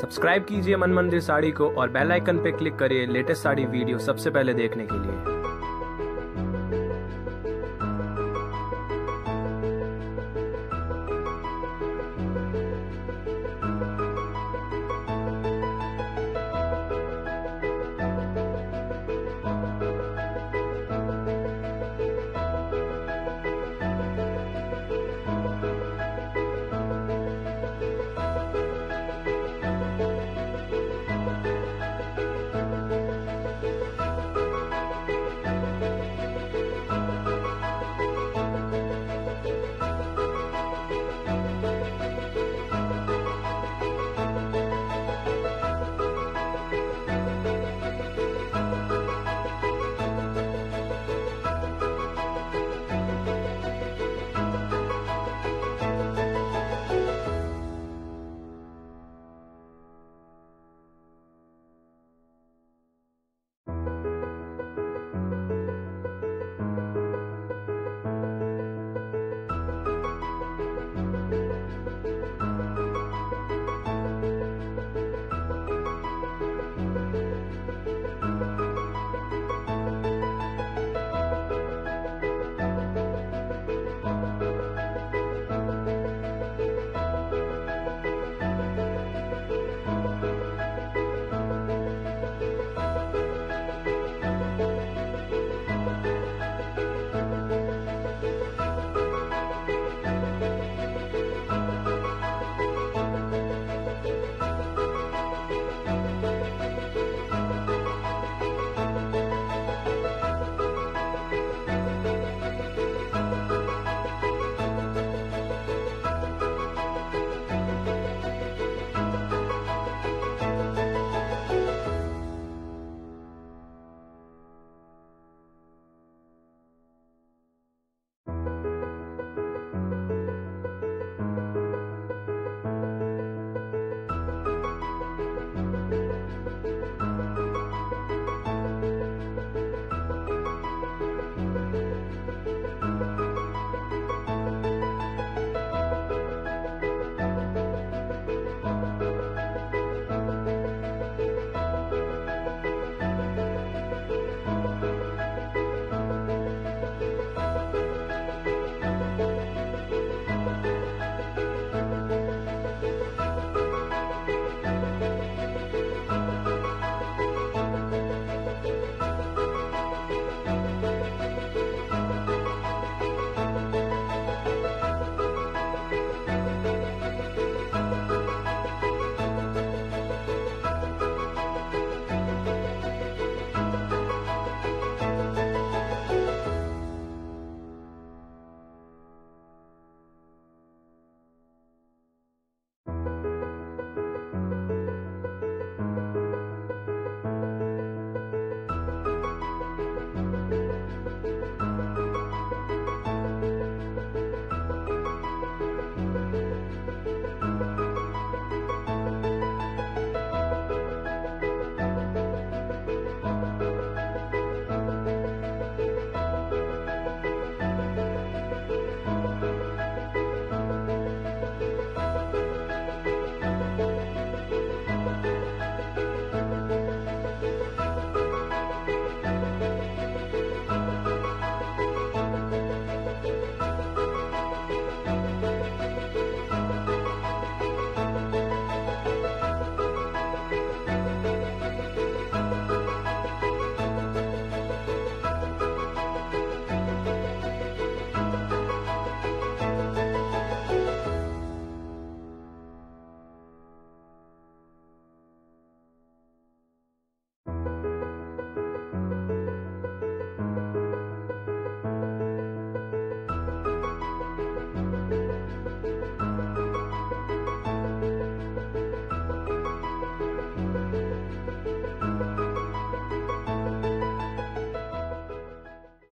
Subscribe कीजिए मन मंदिर साड़ी को और बेल आइकन पे क्लिक करिए लेटेस्ट साड़ी वीडियो सबसे पहले देखने के लिए।